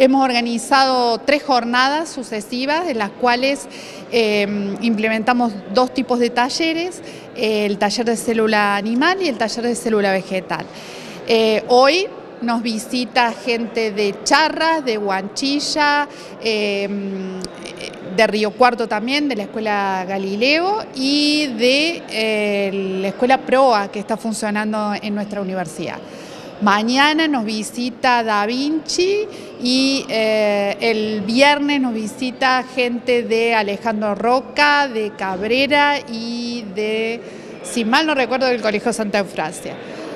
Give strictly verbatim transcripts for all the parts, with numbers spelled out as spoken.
Hemos organizado tres jornadas sucesivas en las cuales eh, implementamos dos tipos de talleres, el taller de célula animal y el taller de célula vegetal. Eh, hoy nos visita gente de Charras, de Huanchilla, eh, de Río Cuarto también, de la Escuela Galileo y de eh, la Escuela Proa que está funcionando en nuestra universidad. Mañana nos visita Da Vinci y eh, el viernes nos visita gente de Alejandro Roca, de Cabrera y de, si mal no recuerdo, del Colegio Santa Eufrasia.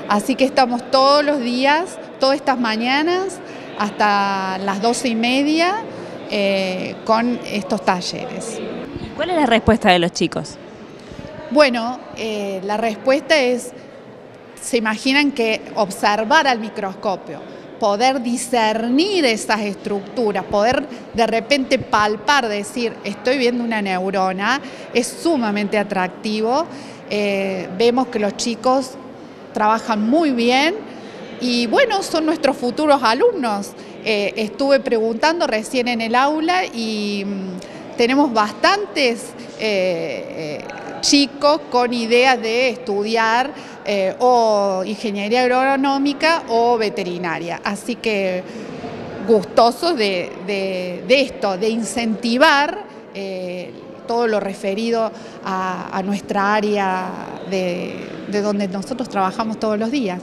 Así que estamos todos los días, todas estas mañanas, hasta las doce y media eh, con estos talleres. ¿Cuál es la respuesta de los chicos? Bueno, eh, la respuesta es... Se imaginan que observar al microscopio, poder discernir esas estructuras, poder de repente palpar, decir, estoy viendo una neurona, es sumamente atractivo. Eh, vemos que los chicos trabajan muy bien y bueno, son nuestros futuros alumnos. Eh, estuve preguntando recién en el aula y mmm, tenemos bastantes eh, eh, chicos con ideas de estudiar eh, o ingeniería agronómica o veterinaria. Así que gustosos de, de, de esto, de incentivar eh, todo lo referido a, a nuestra área de, de donde nosotros trabajamos todos los días.